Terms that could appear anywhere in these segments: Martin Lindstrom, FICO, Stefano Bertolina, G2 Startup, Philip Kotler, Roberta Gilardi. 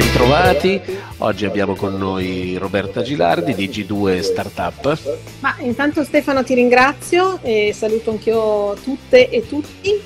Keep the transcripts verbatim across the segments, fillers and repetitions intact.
Bentrovati, oggi abbiamo con noi Roberta Gilardi di G due Startup. Ma intanto Stefano ti ringrazio e saluto anch'io tutte e tutti.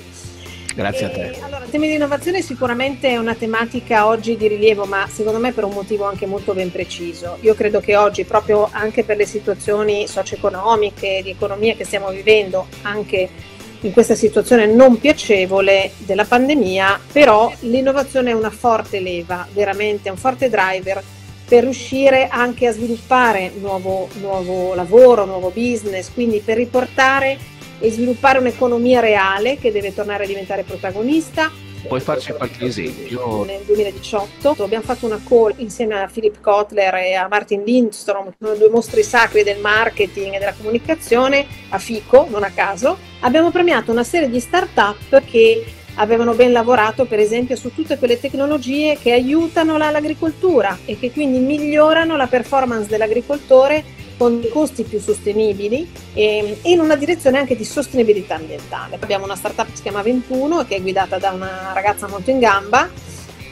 Grazie a te. E, allora, il tema di innovazione sicuramente è una tematica oggi di rilievo, ma secondo me per un motivo anche molto ben preciso. Io credo che oggi, proprio anche per le situazioni socio-economiche, di economia che stiamo vivendo, anche in questa situazione non piacevole della pandemia, però l'innovazione è una forte leva, veramente un forte driver per riuscire anche a sviluppare nuovo, nuovo lavoro, nuovo business, quindi per riportare e sviluppare un'economia reale che deve tornare a diventare protagonista. Puoi farci qualche esempio? Nel duemiladiciotto abbiamo fatto una call insieme a Philip Kotler e a Martin Lindstrom, due mostri sacri del marketing e della comunicazione, a FICO, non a caso. Abbiamo premiato una serie di start-up che avevano ben lavorato, per esempio, su tutte quelle tecnologie che aiutano l'agricoltura e che quindi migliorano la performance dell'agricoltore con costi più sostenibili e in una direzione anche di sostenibilità ambientale. Abbiamo una startup che si chiama ventuno, che è guidata da una ragazza molto in gamba,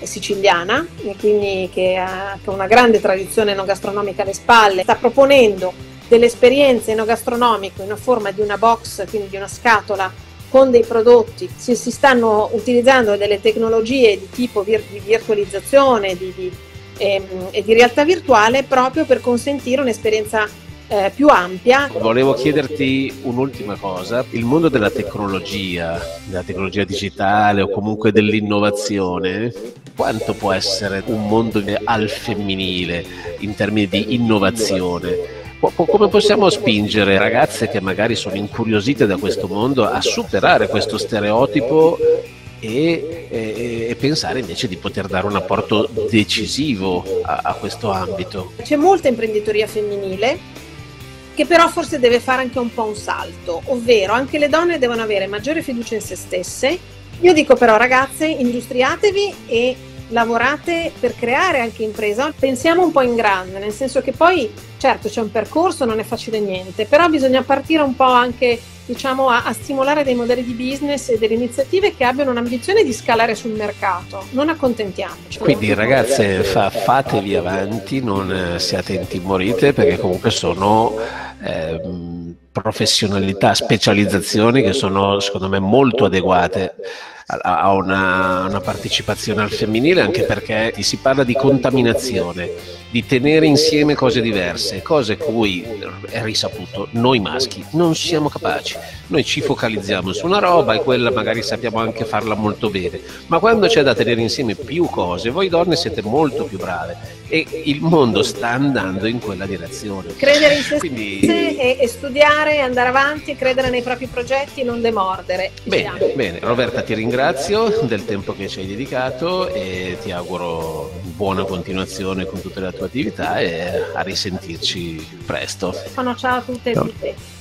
siciliana, e quindi che ha una grande tradizione enogastronomica alle spalle. Sta proponendo delle esperienze enogastronomiche in forma di una box, quindi di una scatola, con dei prodotti. Si, si stanno utilizzando delle tecnologie di tipo vir- di virtualizzazione, di, di e di realtà virtuale, proprio per consentire un'esperienza eh, più ampia. Volevo chiederti un'ultima cosa: il mondo della tecnologia, della tecnologia digitale o comunque dell'innovazione, quanto può essere un mondo al femminile in termini di innovazione? Come possiamo spingere ragazze che magari sono incuriosite da questo mondo a superare questo stereotipo E, e, e pensare invece di poter dare un apporto decisivo a, a questo ambito? C'è molta imprenditoria femminile che però forse deve fare anche un po' un salto, ovvero anche le donne devono avere maggiore fiducia in se stesse. Io dico però, ragazze, industriatevi e lavorate per creare anche impresa. Pensiamo un po' in grande, nel senso che poi certo c'è un percorso, non è facile niente, però bisogna partire un po' anche, diciamo, a, a stimolare dei modelli di business e delle iniziative che abbiano un'ambizione di scalare sul mercato. Non accontentiamoci. Quindi, ragazze, fa, fatevi avanti, non siate intimorite, perché comunque sono eh, professionalità, specializzazioni che sono secondo me molto adeguate a una, una partecipazione al femminile, anche perché si parla di contaminazione, di tenere insieme cose diverse, cose cui è risaputo noi maschi non siamo capaci. Noi ci focalizziamo su una roba e quella magari sappiamo anche farla molto bene, ma quando c'è da tenere insieme più cose, voi donne siete molto più brave e il mondo sta andando in quella direzione. Credere in se Quindi... e, e studiare, andare avanti, credere nei propri progetti, non demordere. Bene, diciamo. Bene, Roberta, ti ringrazio. Ringrazio del tempo che ci hai dedicato e ti auguro buona continuazione con tutta la tua attività e a risentirci presto. Ciao a tutte e a tutti.